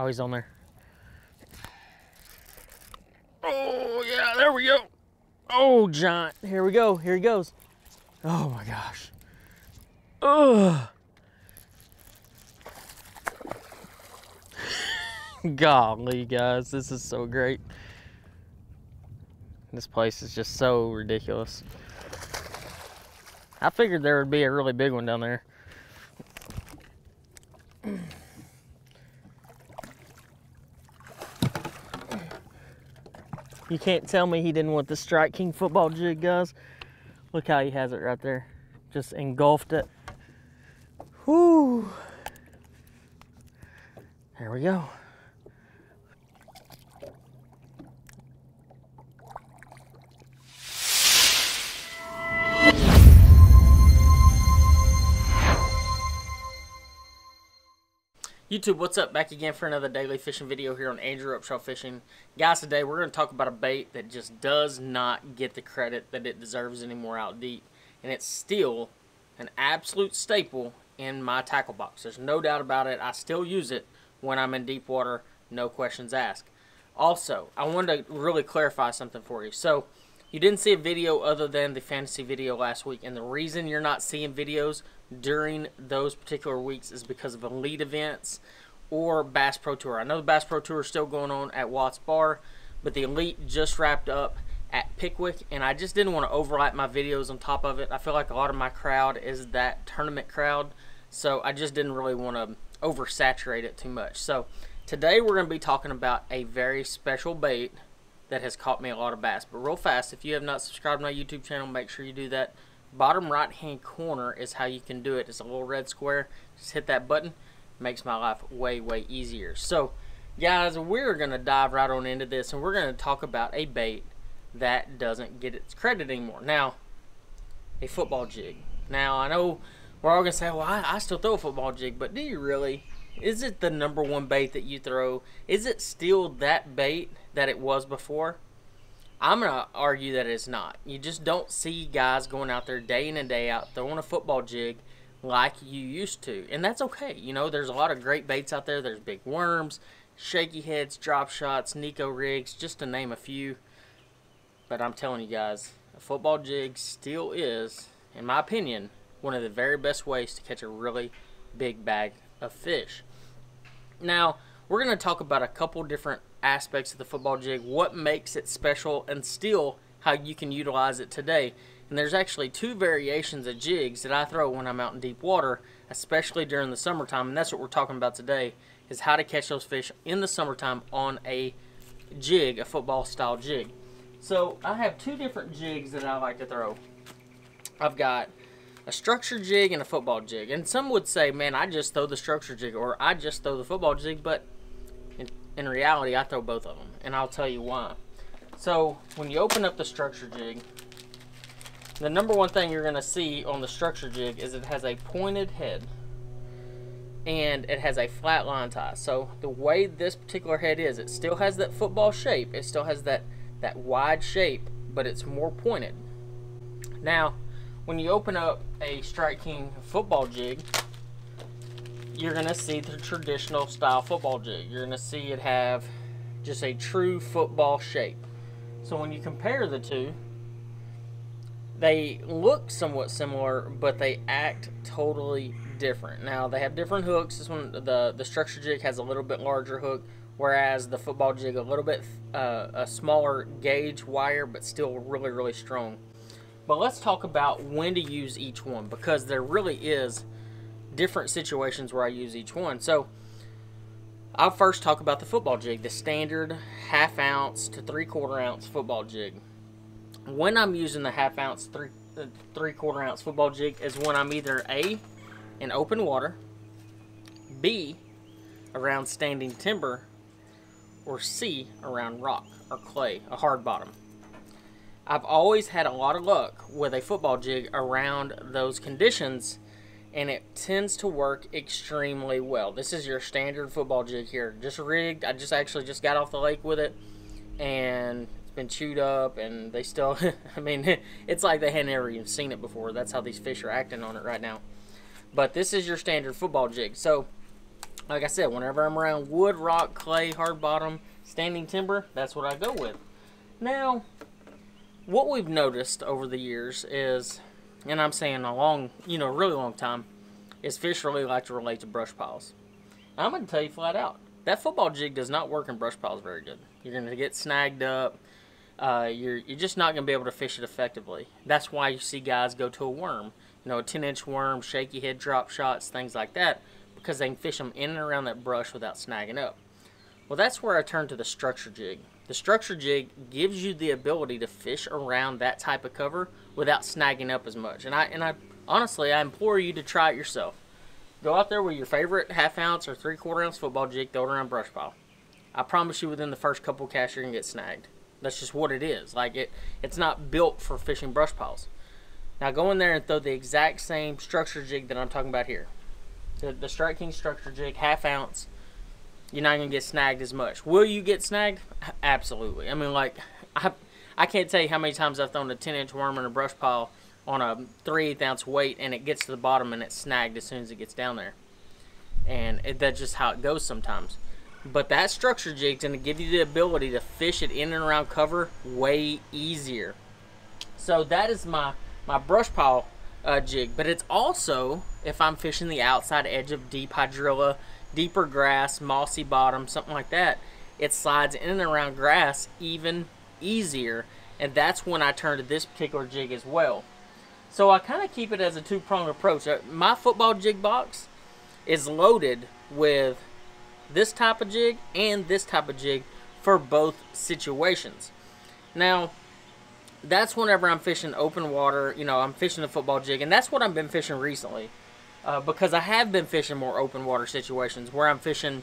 Oh, he's on there. Oh, yeah, there we go. Oh, giant. Here we go. Here he goes. Oh, my gosh. Ugh. Golly, guys, this is so great. This place is just so ridiculous. I figured there would be a really big one down there. You can't tell me he didn't want the Strike King football jig, guys. Look how he has it right there. Just engulfed it. Whoo! There we go. YouTube, what's up? Back again for another daily fishing video here on Andrew Upshaw Fishing. Guys, today we're going to talk about a bait that just does not get the credit that it deserves anymore out deep. And it's still an absolute staple in my tackle box. There's no doubt about it. I still use it when I'm in deep water, no questions asked. Also, I wanted to really clarify something for you. So, you didn't see a video other than the fantasy video last week. And the reason you're not seeing videos during those particular weeks is because of elite events or Bass Pro Tour. I know the Bass Pro Tour is still going on at Watts Bar, but the elite just wrapped up at Pickwick, and I just didn't want to overlap my videos on top of it. I feel like a lot of my crowd is that tournament crowd, so I just didn't really want to oversaturate it too much. So today we're going to be talking about a very special bait that has caught me a lot of bass. But real fast, if you have not subscribed to my YouTube channel, make sure you do that. Bottom right hand corner is how you can do it. It's a little red square. Just hit that button. Makes my life way, way easier. So guys, we're going to dive right on into this, and we're going to talk about a bait that doesn't get its credit anymore. Now, a football jig. Now, I know we're all going to say, well, I still throw a football jig, but do you really? Is it the number one bait that you throw? Is it still that bait that it was before? I'm going to argue that it's not. You just don't see guys going out there day in and day out throwing a football jig like you used to. And that's okay. You know, there's a lot of great baits out there. There's big worms, shaky heads, drop shots, Neko rigs, just to name a few. But I'm telling you guys, a football jig still is, in my opinion, one of the very best ways to catch a really big bag of fish. Now, we're going to talk about a couple different aspects of the football jig, what makes it special, and still how you can utilize it today. And there's actually two variations of jigs that I throw when I'm out in deep water, especially during the summertime, and that's what we're talking about today, is how to catch those fish in the summertime on a jig, a football style jig. So I have two different jigs that I like to throw. I've got a structure jig and a football jig, and some would say, man, I just throw the structure jig, or I just throw the football jig, but in reality, I throw both of them, and I'll tell you why. So when you open up the structure jig, the number one thing you're going to see on the structure jig is it has a pointed head, and it has a flat line tie. So the way this particular head is, it still has that football shape. It still has that wide shape, but it's more pointed. Now, when you open up a Strike King football jig, you're going to see the traditional style football jig. You're going to see it have just a true football shape. So when you compare the two, they look somewhat similar, but they act totally different. Now, they have different hooks. This one, the structure jig has a little bit larger hook, whereas the football jig a little bit a smaller gauge wire, but still really, really strong. But let's talk about when to use each one, because there really is different situations where I use each one. So I'll first talk about the football jig, the standard 1/2 ounce to 3/4 ounce football jig. When I'm using the 1/2 ounce, three quarter ounce football jig is when I'm either A, in open water, B, around standing timber, or C, around rock or clay, a hard bottom. I've always had a lot of luck with a football jig around those conditions, and it tends to work extremely well. This is your standard football jig here, just rigged. I just actually just got off the lake with it, and it's been chewed up, and they still, I mean, it's like they hadn't ever even seen it before. That's how these fish are acting on it right now. But this is your standard football jig. So like I said, whenever I'm around wood, rock, clay, hard bottom, standing timber, that's what I go with. Now, what we've noticed over the years is, and I'm saying a long, really long time, is fish really like to relate to brush piles. Now, I'm going to tell you flat out, that football jig does not work in brush piles very good. You're going to get snagged up. You're just not going to be able to fish it effectively. That's why you see guys go to a worm, a 10-inch worm, shaky head drop shots, things like that, because they can fish them in and around that brush without snagging up. Well, that's where I turn to the structure jig. The structure jig gives you the ability to fish around that type of cover without snagging up as much. And I honestly, I implore you to try it yourself. Go out there with your favorite half-ounce or three-quarter-ounce football jig, throw it around brush pile. I promise you, within the first couple of casts, you're going to get snagged. That's just what it is. Like, it's not built for fishing brush piles. Now go in there and throw the exact same structure jig that I'm talking about here. The Strike King structure jig, half-ounce. You're not going to get snagged as much. Will you get snagged? Absolutely. I mean, like, I can't tell you how many times I've thrown a 10-inch worm in a brush pile on a 3/8-ounce weight, and it gets to the bottom and it's snagged as soon as it gets down there. And that's just how it goes sometimes. But that structure jig's going to give you the ability to fish it in and around cover way easier. So that is my brush pile jig. But it's also, if I'm fishing the outside edge of deep hydrilla, deeper grass, mossy bottom, something like that, it slides in and around grass even easier. And that's when I turn to this particular jig as well. So I kind of keep it as a two-pronged approach. My football jig box is loaded with this type of jig and this type of jig for both situations. Now, that's whenever I'm fishing open water, I'm fishing a football jig, and that's what I've been fishing recently, because I have been fishing more open water situations where I'm fishing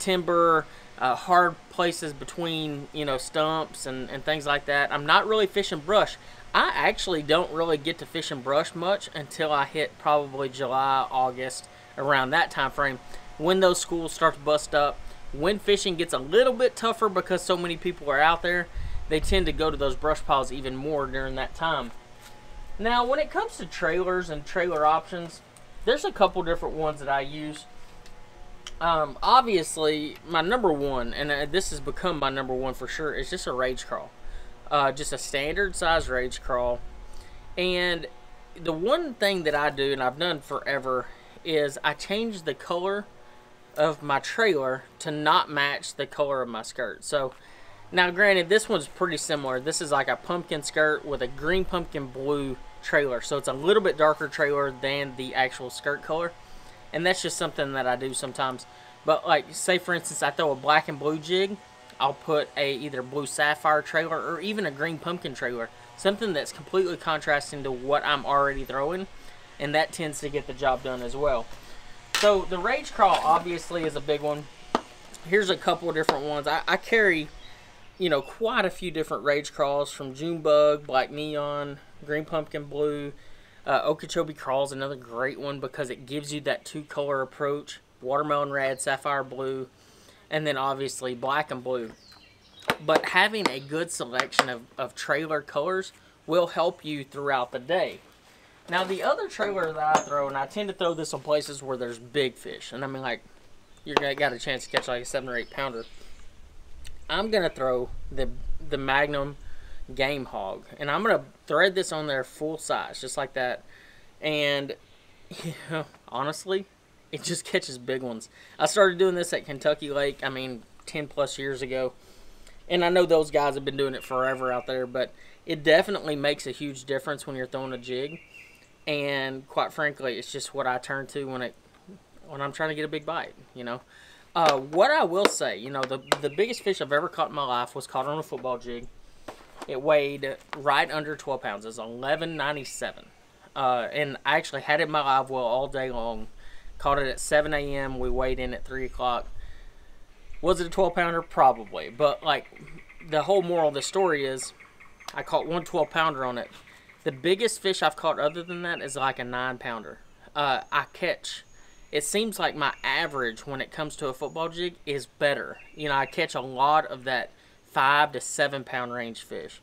timber, hard places between, stumps and things like that. I'm not really fishing brush. I actually don't really get to fishing brush much until I hit probably July, August, around that time frame, when those schools start to bust up, when fishing gets a little bit tougher because so many people are out there. They tend to go to those brush piles even more during that time. Now, when it comes to trailers and trailer options, there's a couple different ones that I use. Obviously, my number one, and this has become my number one for sure, is just a rage crawl. Just a standard size rage crawl. And the one thing that I do, and I've done forever, is I change the color of my trailer to not match the color of my skirt. So, now granted, this one's pretty similar. This is like a pumpkin skirt with a green pumpkin blue trailer. So it's a little bit darker trailer than the actual skirt color. And that's just something that I do sometimes. But like, say for instance, I throw a black and blue jig. I'll put either blue sapphire trailer or even a green pumpkin trailer. Something that's completely contrasting to what I'm already throwing. And that tends to get the job done as well. So the rage crawl obviously is a big one. Here's a couple of different ones. I carry quite a few different rage crawls, from Junebug, Black Neon, Green Pumpkin Blue. Okeechobee Crawl is another great one because it gives you that two-color approach. Watermelon Red, Sapphire Blue, and then obviously Black and Blue. But having a good selection of trailer colors will help you throughout the day. Now, the other trailer that I throw, and I tend to throw this on places where there's big fish, and I mean, like, you're going to get a chance to catch like a 7 or 8 pounder. I'm going to throw the Magnum Game Hog, and I'm going to thread this on there full size, just like that. And, honestly, it just catches big ones. I started doing this at Kentucky Lake, 10-plus years ago. And I know those guys have been doing it forever out there, but it definitely makes a huge difference when you're throwing a jig. And, quite frankly, it's just what I turn to when I'm trying to get a big bite, What I will say, the biggest fish I've ever caught in my life was caught on a football jig. It weighed right under 12 pounds. It was 11.97. And I actually had it in my live well all day long. Caught it at 7 a.m. We weighed in at 3 o'clock. Was it a 12-pounder? Probably. But, like, the whole moral of the story is I caught one 12-pounder on it. The biggest fish I've caught other than that is like a 9-pounder. I catch... It seems like my average when it comes to a football jig is better. I catch a lot of that 5 to 7 pound range fish.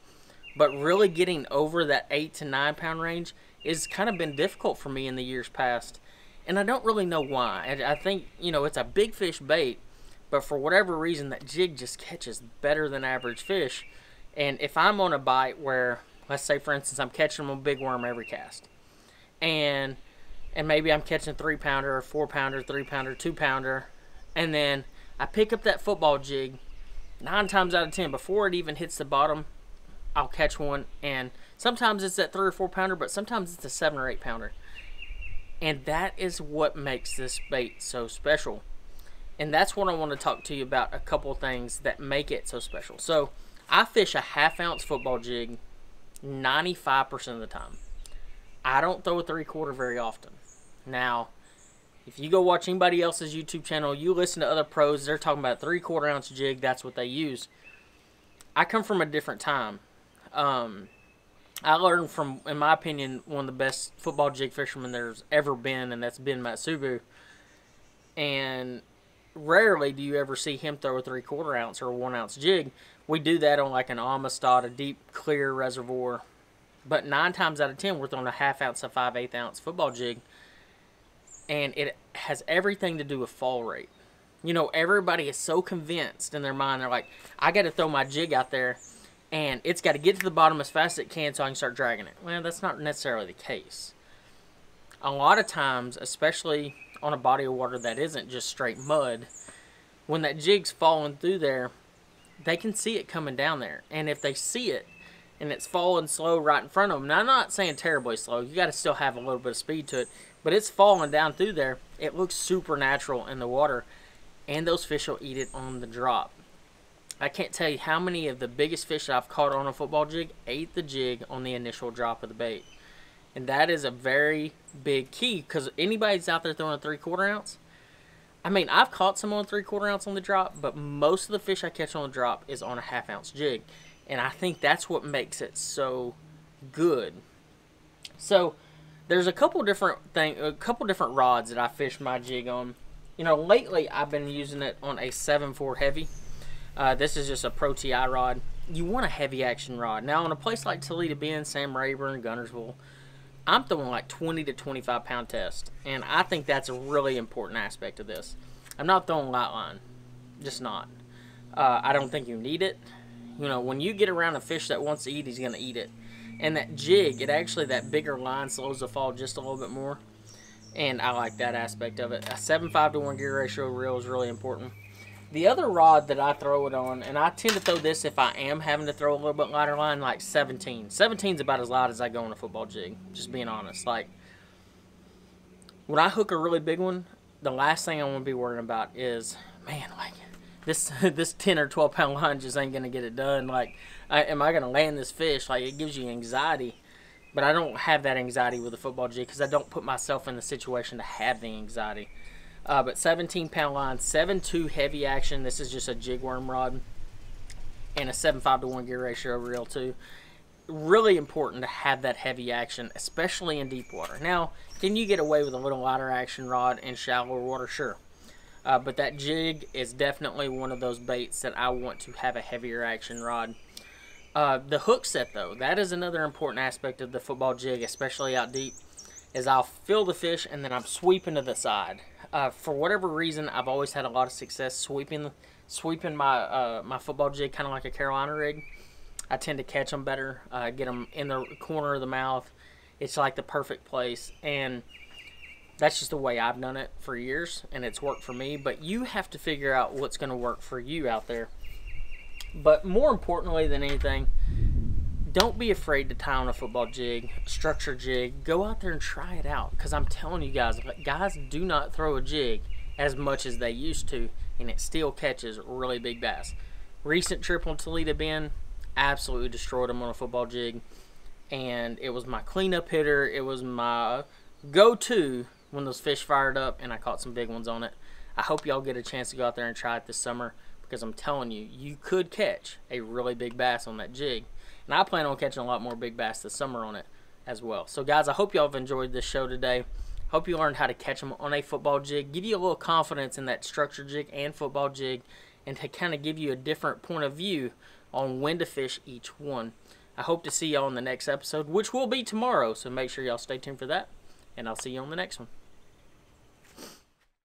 But really getting over that 8 to 9 pound range is kind of been difficult for me in the years past. And I don't really know why. I think, you know, it's a big fish bait, but for whatever reason, that jig just catches better than average fish. And if I'm on a bite where, let's say, for instance, I'm catching a big worm every cast, and maybe I'm catching 3-pounder or 4-pounder, 3-pounder, 2-pounder, and then I pick up that football jig, 9 times out of 10, before it even hits the bottom, I'll catch one. And sometimes it's that 3 or 4-pounder, but sometimes it's a 7 or 8-pounder. And that is what makes this bait so special. And that's what I want to talk to you about, a couple things that make it so special. So I fish a 1/2-ounce football jig 95% of the time. I don't throw a 3/4 very often. Now, if you go watch anybody else's YouTube channel, you listen to other pros, they're talking about a 3/4-ounce jig, that's what they use. I come from a different time. I learned from, in my opinion, one of the best football jig fishermen there's ever been, and that's Ben Matsubu. And rarely do you ever see him throw a 3/4-ounce or a 1-ounce jig. We do that on like an Amistad, a deep, clear reservoir. But 9 times out of 10, we're throwing a 1/2-ounce to 5/8-ounce football jig. And it has everything to do with fall rate. You know, everybody is so convinced in their mind. They're like, I got to throw my jig out there, and it's got to get to the bottom as fast as it can so I can start dragging it. Well, that's not necessarily the case. A lot of times, especially on a body of water that isn't just straight mud, when that jig's falling through there, they can see it coming down there. And if they see it and it's falling slow right in front of them, now I'm not saying terribly slow, you got to still have a little bit of speed to it, but it's falling down through there, it looks super natural in the water, and those fish will eat it on the drop. I can't tell you how many of the biggest fish that I've caught on a football jig ate the jig on the initial drop of the bait. And that is a very big key, because anybody's out there throwing a 3/4-ounce, I mean, I've caught some on 3/4-ounce on the drop, but most of the fish I catch on the drop is on a 1/2-ounce jig. And I think that's what makes it so good. So there's a couple different rods that I fish my jig on. You know, lately I've been using it on a 7/4 heavy. This is just a Pro TI rod. You want a heavy action rod. Now, in a place like Toledo Bend, Sam Rayburn, Guntersville, I'm throwing like 20 to 25 pound test. And I think that's a really important aspect of this. I'm not throwing light line. Just not. I don't think you need it. You know, when you get around a fish that wants to eat, he's going to eat it. And that jig, it actually, that bigger line slows the fall just a little bit more. And I like that aspect of it. A 7.5 to 1 gear ratio reel is really important. The other rod that I throw it on, and I tend to throw this if I am having to throw a little bit lighter line, like 17. 17's about as light as I go on a football jig, just being honest. Like, when I hook a really big one, the last thing I want to be worrying about is, man, like, this 10 or 12 pound line just ain't going to get it done. Like, am I going to land this fish? Like, it gives you anxiety. But I don't have that anxiety with a football jig because I don't put myself in the situation to have the anxiety. But 17 pound line, 7.2 heavy action. This is just a jig worm rod, and a 7.5 to 1 gear ratio reel too. Really important to have that heavy action, especially in deep water. Now, can you get away with a little lighter action rod in shallower water? Sure. But that jig is definitely one of those baits that I want to have a heavier action rod. The hook set though, that is another important aspect of the football jig, especially out deep, is I'll fill the fish and then I'm sweeping to the side. For whatever reason, I've always had a lot of success sweeping my football jig, kind of like a Carolina rig. I tend to catch them better, get them in the corner of the mouth. It's like the perfect place, and that's just the way I've done it for years, and it's worked for me. But you have to figure out what's going to work for you out there. But more importantly than anything, don't be afraid to tie on a football jig, structure jig. Go out there and try it out, because I'm telling you guys do not throw a jig as much as they used to, and it still catches really big bass. Recent trip on Toledo Bend, absolutely destroyed them on a football jig, and it was my cleanup hitter. It was my go-to when those fish fired up, and I caught some big ones on it. I hope y'all get a chance to go out there and try it this summer, because I'm telling you, you could catch a really big bass on that jig. And I plan on catching a lot more big bass this summer on it as well. So, guys, I hope y'all have enjoyed this show today. Hope you learned how to catch them on a football jig. Give you a little confidence in that structure jig and football jig, and to kind of give you a different point of view on when to fish each one. I hope to see y'all in the next episode, which will be tomorrow. So make sure y'all stay tuned for that, and I'll see you on the next one.